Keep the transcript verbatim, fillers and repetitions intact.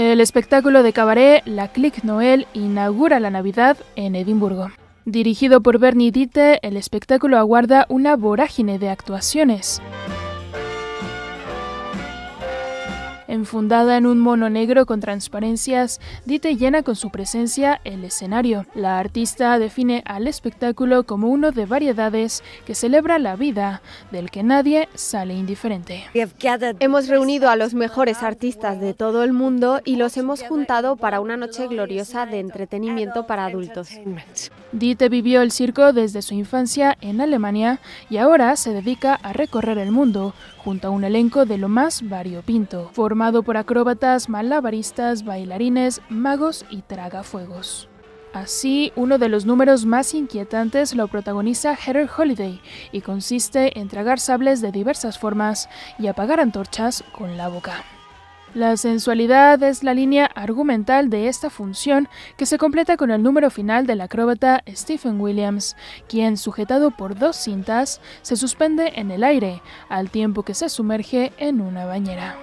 El espectáculo de cabaret La Clique Noël inaugura la Navidad en Edimburgo. Dirigido por Bernie Dieter, el espectáculo aguarda una vorágine de actuaciones. Enfundada en un mono negro con transparencias, Dite llena con su presencia el escenario. La artista define al espectáculo como uno de variedades que celebra la vida, del que nadie sale indiferente. Hemos reunido a los mejores artistas de todo el mundo y los hemos juntado para una noche gloriosa de entretenimiento para adultos. Dite vivió el circo desde su infancia en Alemania y ahora se dedica a recorrer el mundo, junto a un elenco de lo más variopinto, formado por acróbatas, malabaristas, bailarines, magos y tragafuegos. Así, uno de los números más inquietantes lo protagoniza Heather Holiday y consiste en tragar sables de diversas formas y apagar antorchas con la boca. La sensualidad es la línea argumental de esta función, que se completa con el número final del acróbata Stephen Williams, quien, sujetado por dos cintas, se suspende en el aire, al tiempo que se sumerge en una bañera.